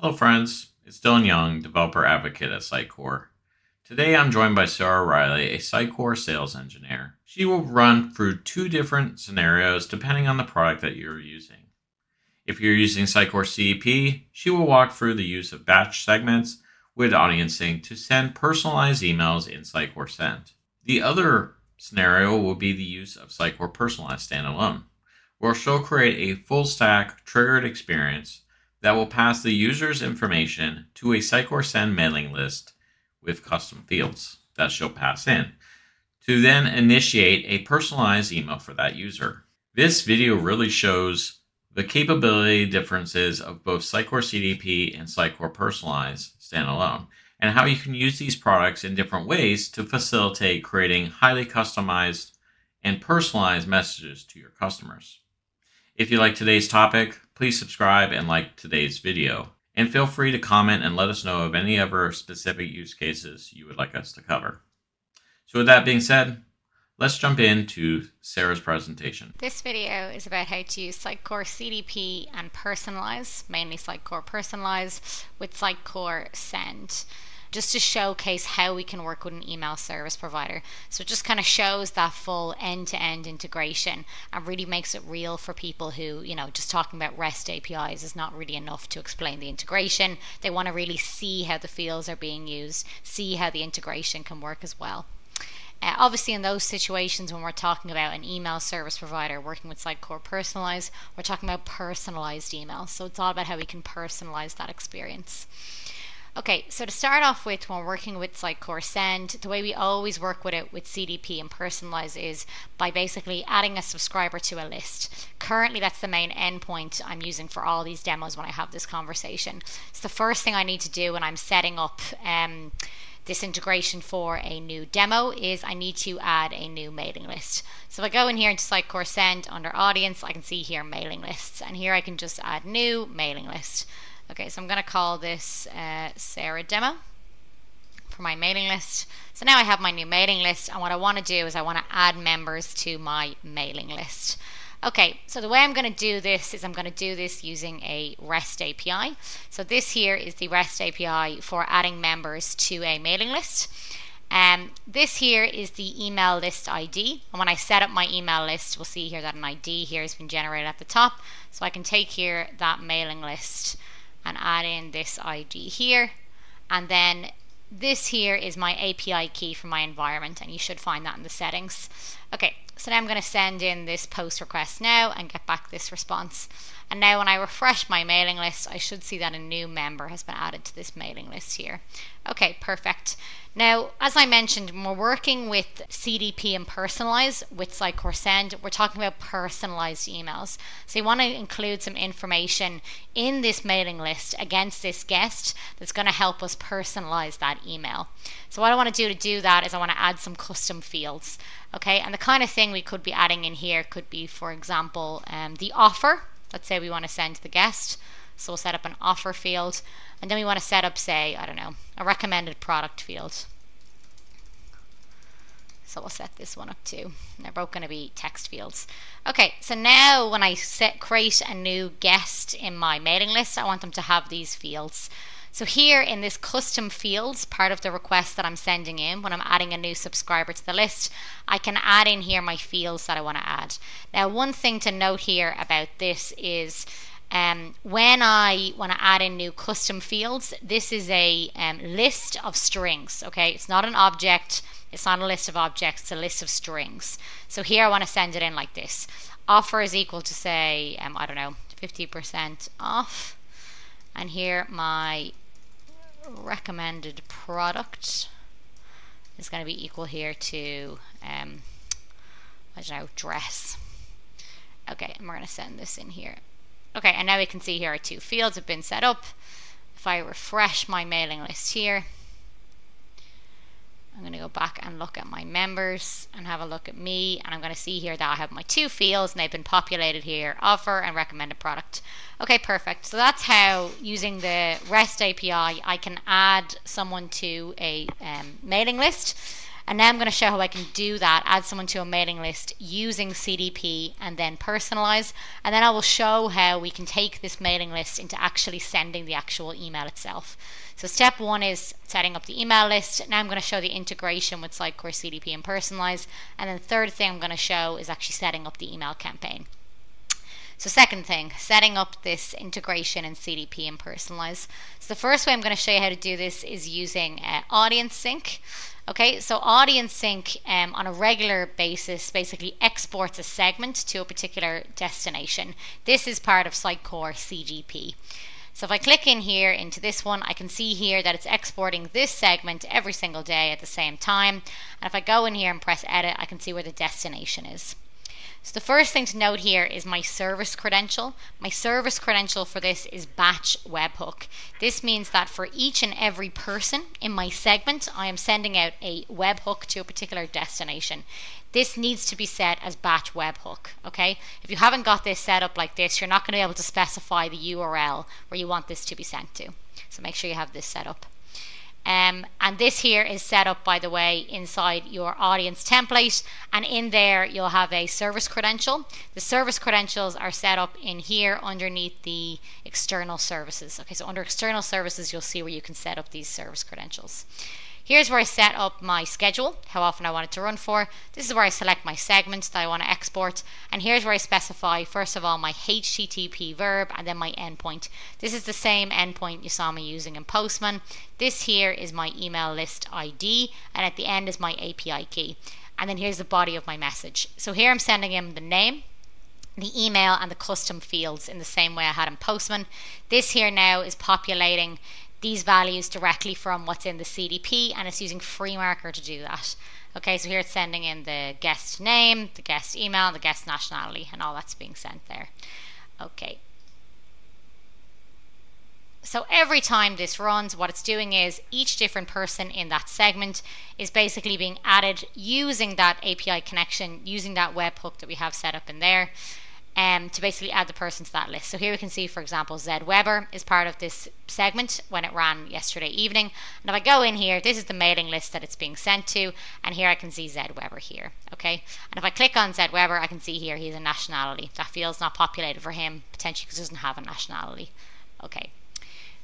Hello friends, it's Dylan Young, Developer Advocate at Sitecore. Today I'm joined by Sarah O'Reilly, a Sitecore sales engineer. She will run through two different scenarios depending on the product that you're using. If you're using Sitecore CEP, she will walk through the use of batch segments with Audience Sync to send personalized emails in Sitecore Send. The other scenario will be the use of Sitecore Personalize standalone, where she'll create a full stack triggered experience that will pass the user's information to a Sitecore Send mailing list with custom fields that she'll pass in to then initiate a personalized email for that user. This video really shows the capability differences of both Sitecore CDP and Sitecore Personalize standalone and how you can use these products in different ways to facilitate creating highly customized and personalized messages to your customers. If you like today's topic, please subscribe and like today's video, and feel free to comment and let us know of any other specific use cases you would like us to cover. So with that being said, let's jump into Sarah's presentation. This video is about how to use Sitecore CDP and Personalize, mainly Sitecore Personalize, with Sitecore Send, just to showcase how we can work with an email service provider. So it just kind of shows that full end-to-end integration and really makes it real for people who, you know, just talking about REST APIs is not really enough to explain the integration. They want to really see how the fields are being used, see how the integration can work as well. Obviously, in those situations when we're talking about an email service provider working with Sitecore Personalize, we're talking about personalized emails. So it's all about how we can personalize that experience. Okay, so to start off with, when working with Sitecore Send, the way we always work with it with CDP and Personalize is by basically adding a subscriber to a list. Currently, that's the main endpoint I'm using for all these demos when I have this conversation. So the first thing I need to do when I'm setting up this integration for a new demo is I need to add a new mailing list. So if I go in here into Sitecore Send under Audience, I can see here mailing lists, and here I can just add new mailing list. Okay, so I'm going to call this Sarah Demo for my mailing list. So now I have my new mailing list, and what I want to do is I want to add members to my mailing list. Okay, so the way I'm going to do this is I'm going to do this using a REST API. So this here is the REST API for adding members to a mailing list. This here is the email list ID, and when I set up my email list, we'll see here that an ID here has been generated at the top. So I can take here that mailing list and add in this ID here, and then this here is my API key for my environment, and you should find that in the settings. Okay, so now I'm going to send in this post request now and get back this response, and now when I refresh my mailing list, I should see that a new member has been added to this mailing list here. Okay, perfect. Now, as I mentioned, when we're working with CDP and Personalize with Sitecore Send, we're talking about personalized emails. So you want to include some information in this mailing list against this guest that's going to help us personalize that email. So what I want to do that is I want to add some custom fields. Okay, and the kind of thing we could be adding in here could be, for example, the offer. Let's say we want to send to the guest. So we'll set up an offer field, and then we want to set up, say, I don't know, a recommended product field. So we'll set this one up too. They're both going to be text fields. Okay, so now when I create a new guest in my mailing list, I want them to have these fields. So here in this custom fields, part of the request that I'm sending in, when I'm adding a new subscriber to the list, I can add in here my fields that I want to add. Now, one thing to note here about this is when I want to add in new custom fields, this is a list of strings, okay? It's not an object, it's not a list of objects, it's a list of strings. So here I want to send it in like this. Offer is equal to, say, I don't know, 50% off. And here my recommended product is going to be equal here to, I don't know, dress. Okay, and we're going to send this in here. Okay, and now we can see here our two fields have been set up. If I refresh my mailing list here, I'm going to go back and look at my members and have a look at me, and I'm going to see here that I have my two fields, and they've been populated here, offer and recommended product. Okay, perfect. So that's how, using the REST API, I can add someone to a mailing list. And now I'm going to show how I can do that, add someone to a mailing list using CDP and then personalize. And then I will show how we can take this mailing list into actually sending the actual email itself. So step one is setting up the email list. Now I'm going to show the integration with Sitecore CDP and Personalize. And then the third thing I'm going to show is actually setting up the email campaign. So second thing, setting up this integration in CDP and Personalize. So the first way I'm going to show you how to do this is using Audience Sync. Okay, so Audience Sync on a regular basis basically exports a segment to a particular destination. This is part of Sitecore CGP. So if I click in here into this one, I can see here that it's exporting this segment every single day at the same time. And if I go in here and press edit, I can see where the destination is. So the first thing to note here is my service credential. My service credential for this is Batch Webhook. This means that for each and every person in my segment, I am sending out a webhook to a particular destination. This needs to be set as Batch Webhook, okay? If you haven't got this set up like this, you're not going to be able to specify the URL where you want this to be sent to. So make sure you have this set up. And this here is set up, by the way, inside your audience template, and in there you'll have a service credential. The service credentials are set up in here underneath the external services. Okay, so under external services you'll see where you can set up these service credentials. Here's where I set up my schedule, how often I want it to run for. This is where I select my segments that I want to export, and here's where I specify first of all my HTTP verb and then my endpoint. This is the same endpoint you saw me using in Postman. This here is my email list ID, and at the end is my API key. And then here's the body of my message. So here I'm sending him the name, the email, and the custom fields in the same way I had in Postman. This here now is populating these values directly from what's in the CDP, and it's using FreeMarker to do that. Okay, so here it's sending in the guest name, the guest email, the guest nationality, and all that's being sent there. Okay. So every time this runs, what it's doing is each different person in that segment is basically being added using that API connection, using that webhook that we have set up in there, to basically add the person to that list. So here we can see, for example, Zed Weber is part of this segment when it ran yesterday evening. And if I go in here, this is the mailing list that it's being sent to, and here I can see Zed Weber here. Okay, and if I click on Zed Weber, I can see here he's a nationality. That field's not populated for him, potentially because he doesn't have a nationality. Okay.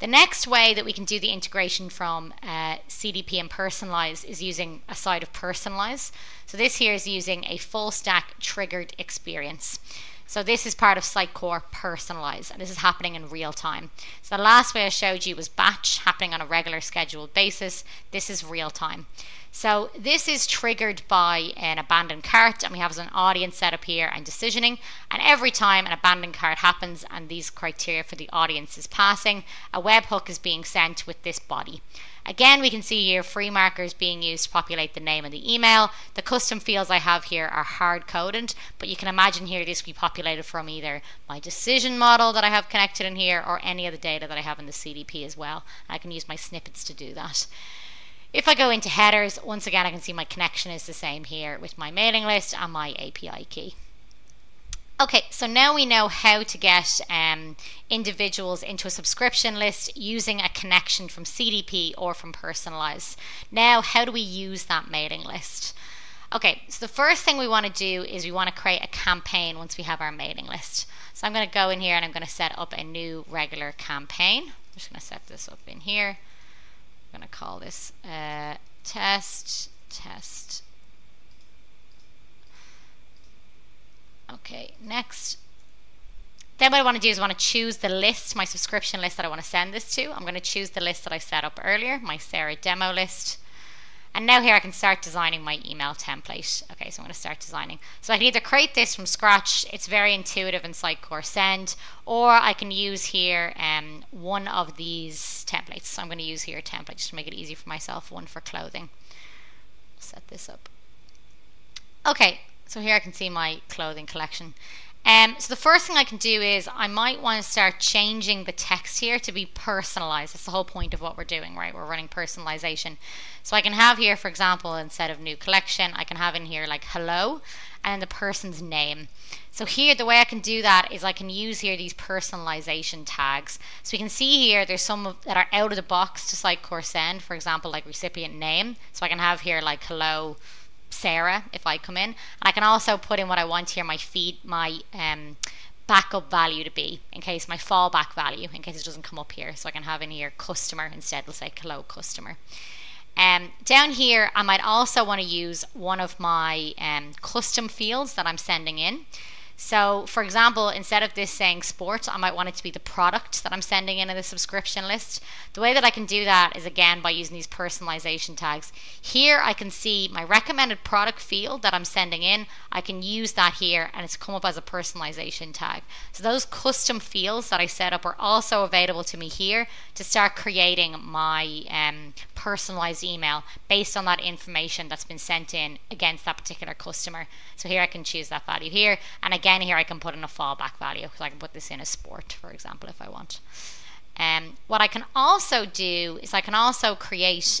The next way that we can do the integration from CDP and Personalize is using a side of Personalize. So this here is using a full stack triggered experience. So this is part of Sitecore Personalize, and this is happening in real time. So the last way I showed you was batch, happening on a regular scheduled basis. This is real time. So this is triggered by an abandoned cart, and we have an audience set up here and decisioning. And every time an abandoned cart happens and these criteria for the audience is passing, a webhook is being sent with this body. Again, we can see here free markers being used to populate the name and the email. The custom fields I have here are hard coded, but you can imagine here this will be populated from either my decision model that I have connected in here or any of the data that I have in the CDP as well. I can use my snippets to do that. If I go into headers, once again I can see my connection is the same here with my mailing list and my API key. Okay, so now we know how to get individuals into a subscription list using a connection from CDP or from Personalize. Now, how do we use that mailing list? Okay, so the first thing we want to do is we want to create a campaign once we have our mailing list. So I'm going to go in here and I'm going to set up a new regular campaign. I'm just going to set this up in here. I'm going to call this test. Okay, next. Then what I want to do is I want to choose the list, my subscription list that I want to send this to. I'm going to choose the list that I set up earlier, my Sarah demo list. And now here I can start designing my email template. Okay, so I'm going to start designing. So I can either create this from scratch, it's very intuitive in Sitecore Send, or I can use here one of these templates. So I'm going to use here a template just to make it easy for myself, one for clothing. Set this up. Okay. So here I can see my clothing collection. So the first thing I can do is I might want to start changing the text here to be personalized. That's the whole point of what we're doing, right? We're running personalization. So I can have here, for example, instead of new collection, I can have in here like hello. and the person's name. So here the way I can do that is I can use here these personalization tags. So we can see here there's some that are out of the box to Sitecore Send, for example like recipient name. So I can have here like hello Sarah if I come in, and I can also put in what I want here, my feed, my backup value to be, in case my fallback value, in case it doesn't come up here. So I can have in here customer instead, we'll say hello customer. Down here I might also want to use one of my custom fields that I'm sending in. So for example, instead of this saying sports, I might want it to be the product that I'm sending in the subscription list. The way that I can do that is again by using these personalization tags. Here I can see my recommended product field that I'm sending in. I can use that here and it's come up as a personalization tag. So those custom fields that I set up are also available to me here to start creating my personalized email based on that information that's been sent in against that particular customer. So here I can choose that value here, and again here I can put in a fallback value, so I can put this in as sport for example if I want. What I can also do is I can also create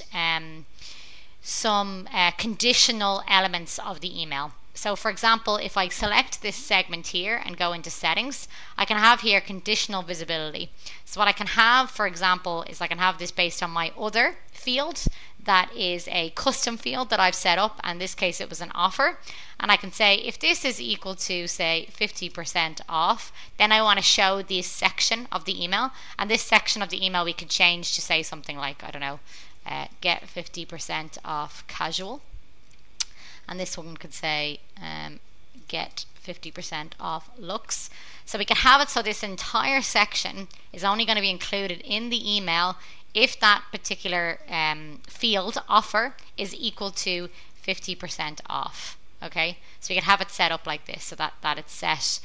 some conditional elements of the email. So for example, if I select this segment here and go into settings, I can have here conditional visibility. So what I can have for example is I can have this based on my other field that is a custom field that I've set up, and in this case it was an offer, and I can say if this is equal to say 50% off, then I want to show this section of the email, and this section of the email we could change to say something like, I don't know, get 50% off casual, and this one could say get 50% off looks. So we can have it so this entire section is only going to be included in the email if that particular field offer is equal to 50% off. Okay, so you can have it set up like this so that it's set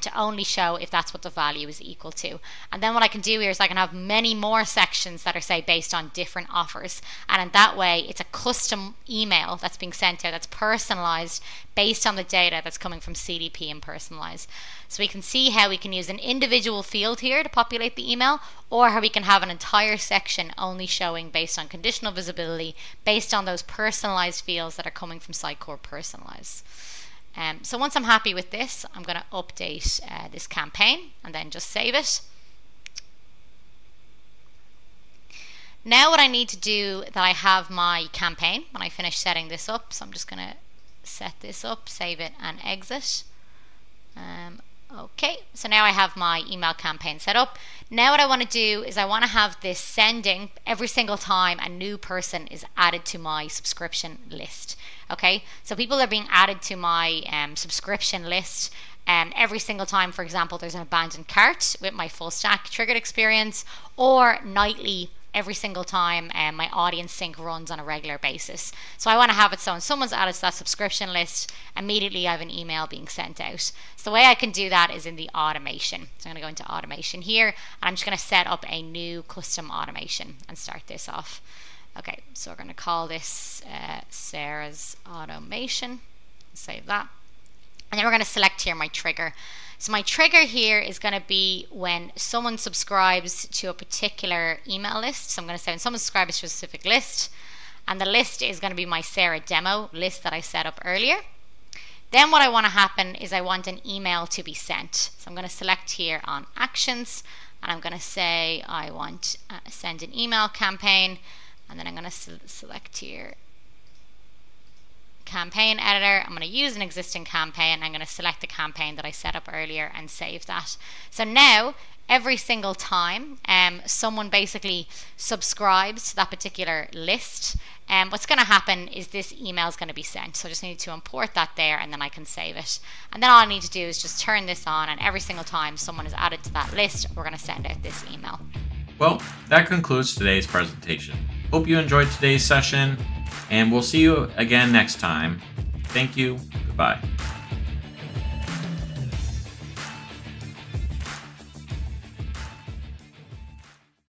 to only show if that's what the value is equal to. And then what I can do here is I can have many more sections that are say based on different offers, and in that way it's a custom email that's being sent out that's personalized based on the data that's coming from CDP and Personalize. So we can see how we can use an individual field here to populate the email, or how we can have an entire section only showing based on conditional visibility based on those personalized fields that are coming from Sitecore Personalize. So once I'm happy with this, I'm going to update this campaign and then just save it. Now what I need to do that I have my campaign when I finish setting this up, so I'm just going to set this up, save it and exit. Okay, so now I have my email campaign set up. Now what I want to do is I want to have this sending every single time a new person is added to my subscription list. Okay, so people are being added to my subscription list every single time, for example, there's an abandoned cart with my full stack triggered experience, or nightly every single time my audience sync runs on a regular basis. So I want to have it so when someone's added to that subscription list, immediately I have an email being sent out. So the way I can do that is in the automation. So I'm going to go into automation here, and I'm just going to set up a new custom automation and start this off. Okay, so we're going to call this Sarah's automation, save that, and then we're going to select here my trigger. So my trigger here is going to be when someone subscribes to a particular email list. So I'm going to say when someone subscribes to a specific list, and the list is going to be my Sarah demo list that I set up earlier. Then what I want to happen is I want an email to be sent. So I'm going to select here on actions, and I'm going to say I want send an email campaign, and then I'm going to select here campaign editor. I'm going to use an existing campaign, and I'm going to select the campaign that I set up earlier and save that. So now every single time someone basically subscribes to that particular list, what's going to happen is this email is going to be sent. So I just need to import that there, and then I can save it, and then all I need to do is just turn this on, and every single time someone is added to that list, we're going to send out this email. Well, that concludes today's presentation. Hope you enjoyed today's session, and we'll see you again next time. Thank you. Goodbye.